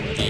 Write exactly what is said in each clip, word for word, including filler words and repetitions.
Sir!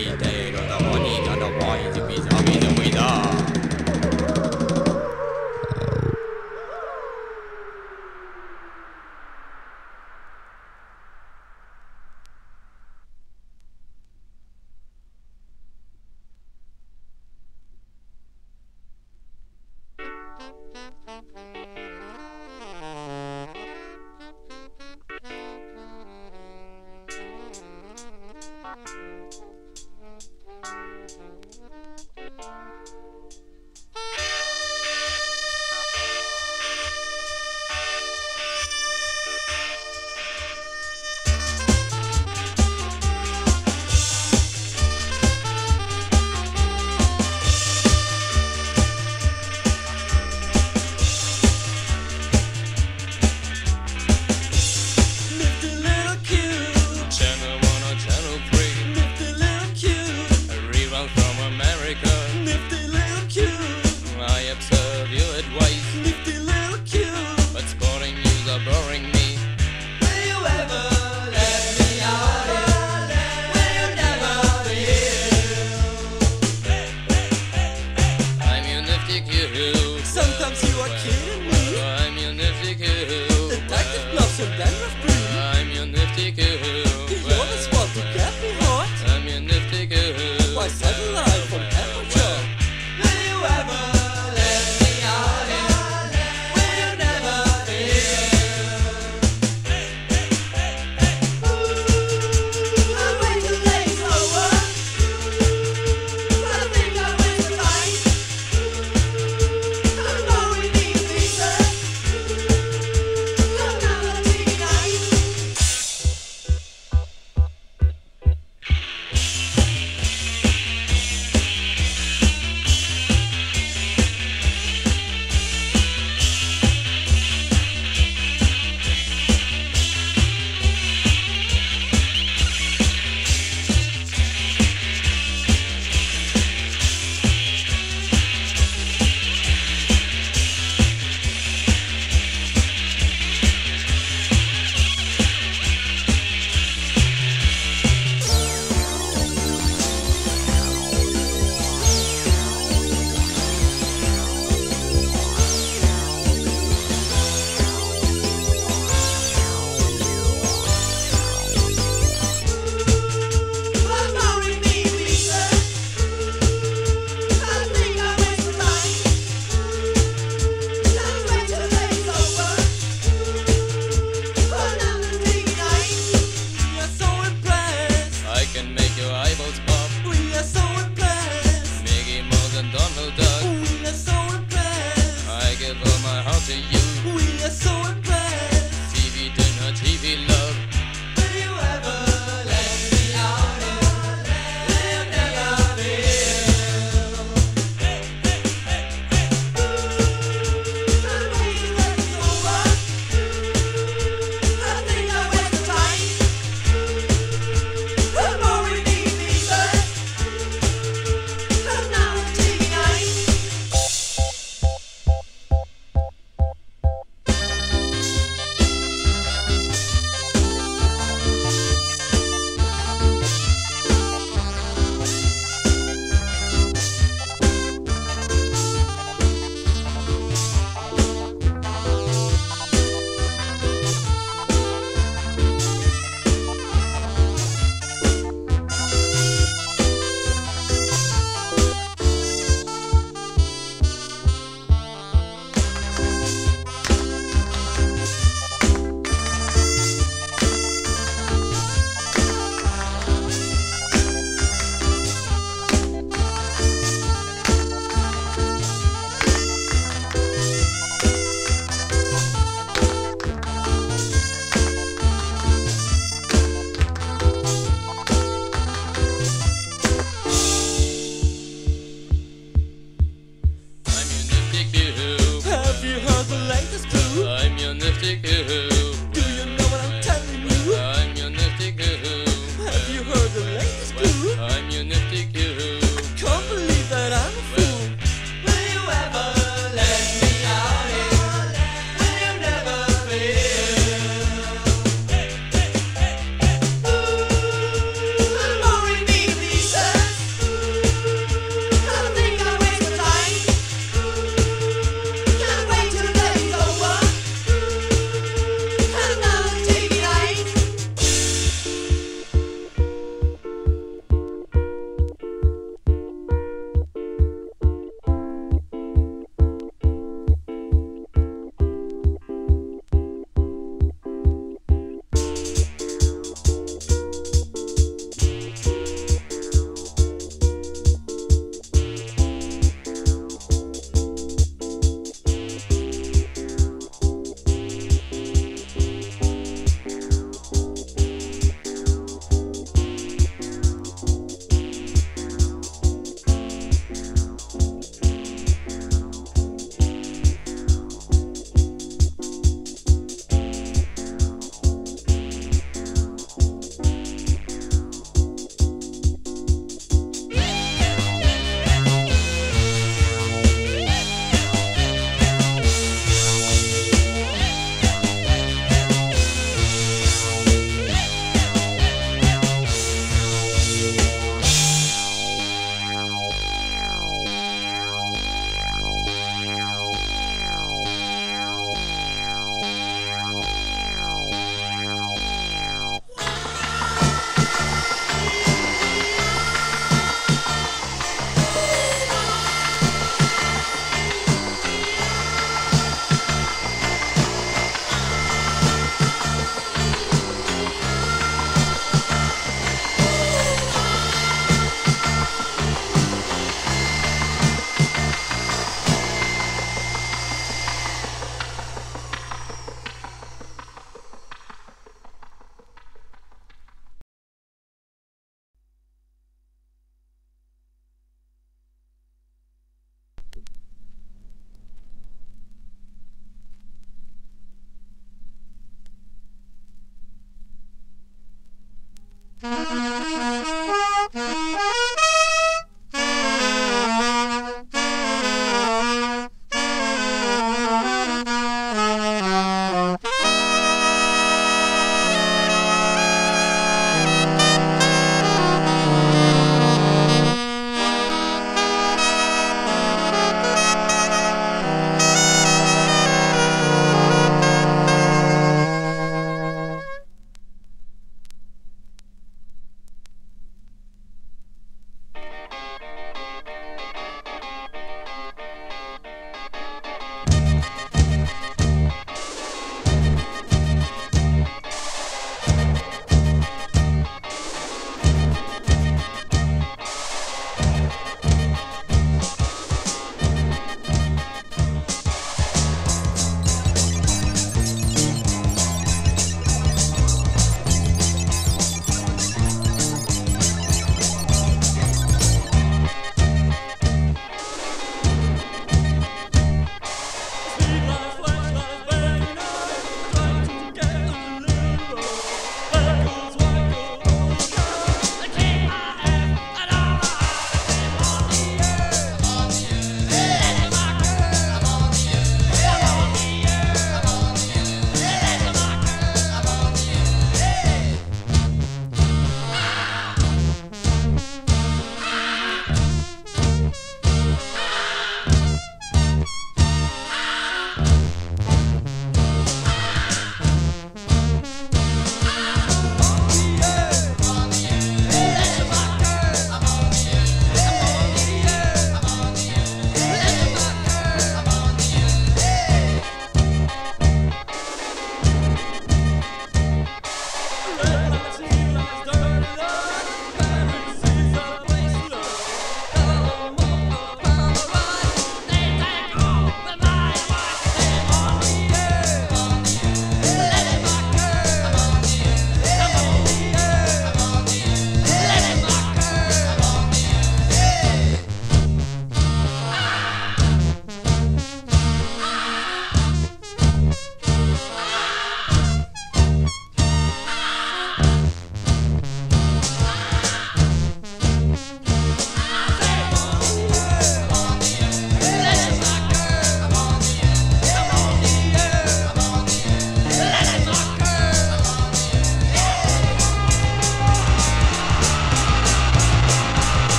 Bobby.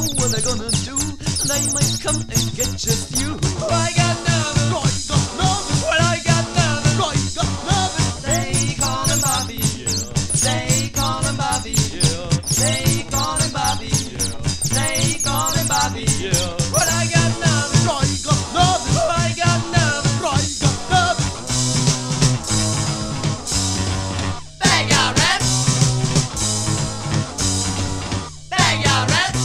know what they're gonna do. They might come and get just you. I got nervous. I got nervous. Well, I got nervous. I got nervous. They call him Bobby. Yeah. They call him Bobby. Yeah. They call him Bobby. Yeah. They call him Bobby. Yeah. Well, I got nervous. I got nervous. Well, I got nervous. I got nervous. They got rats. They got rats.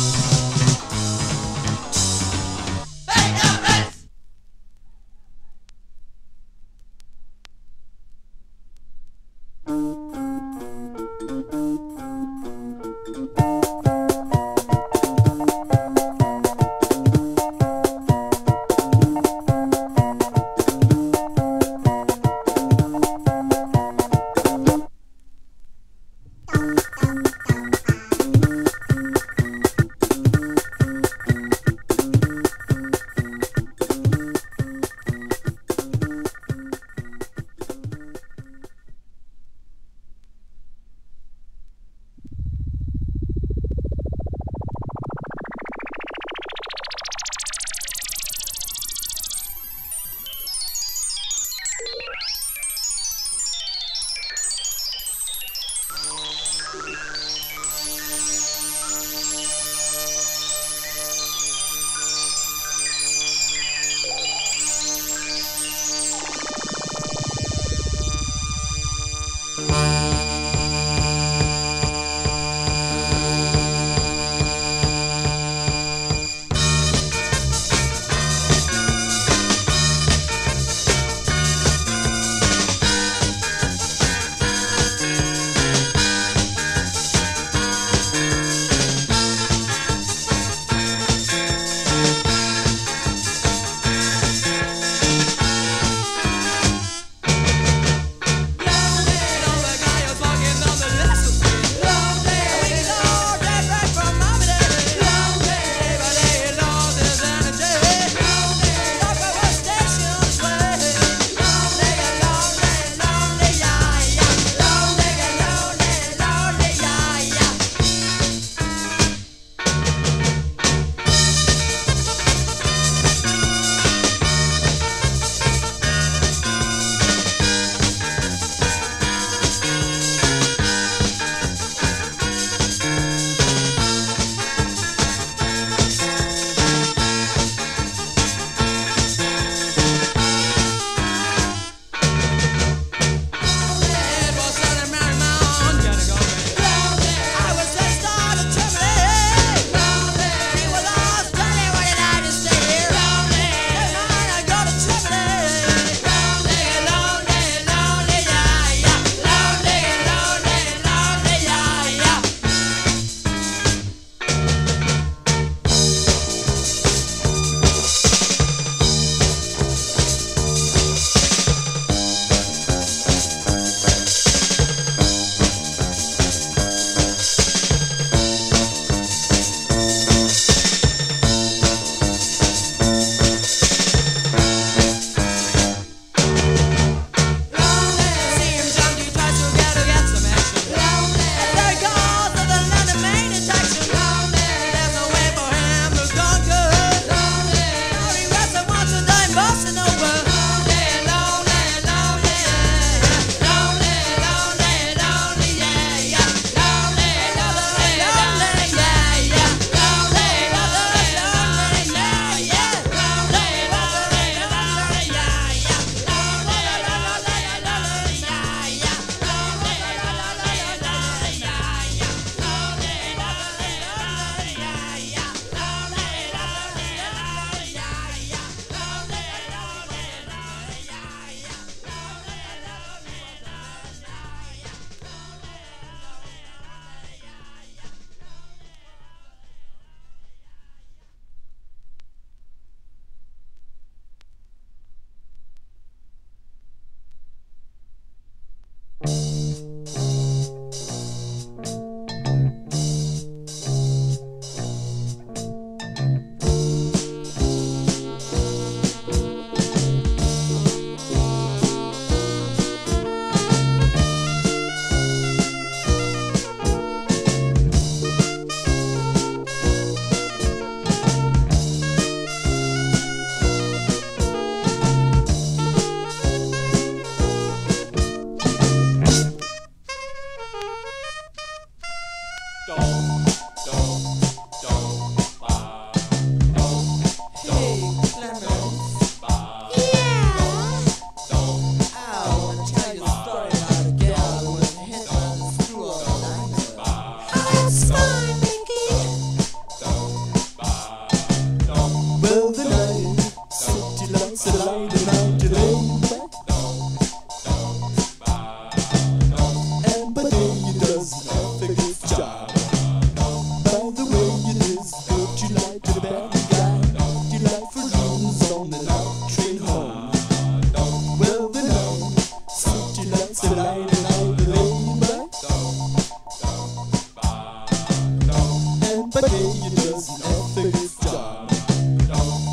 But hey, it doesn't have a good time.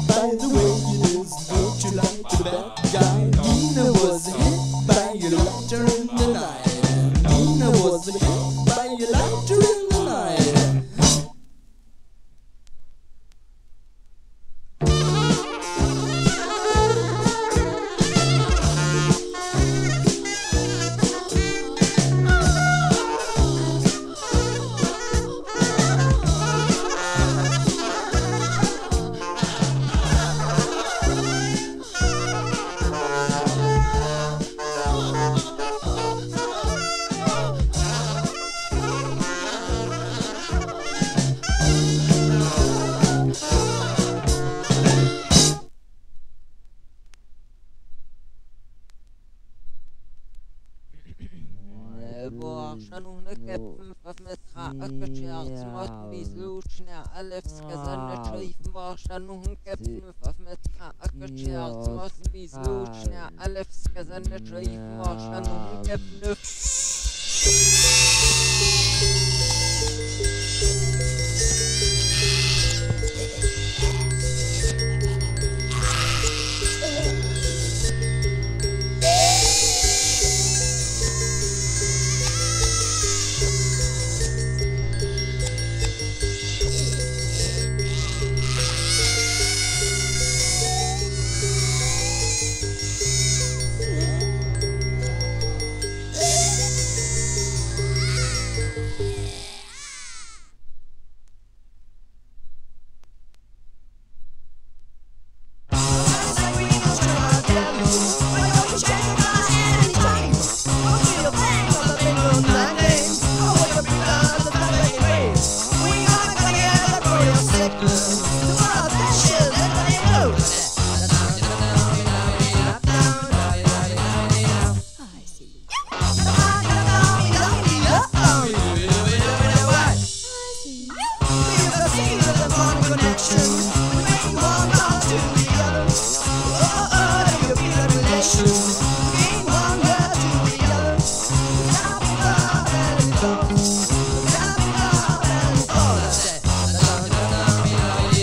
By the way, it is don't you like the bad guy? Nina was hit by a lighter in the night. Nina was hit by a lighter in the night. Szanowny kapten w metrach odciąć moc bezluczna alef skazany trzyf ma szanowny kapten w metrach odciąć moc bezluczna alef skazany trzyf ma szanowny kapten I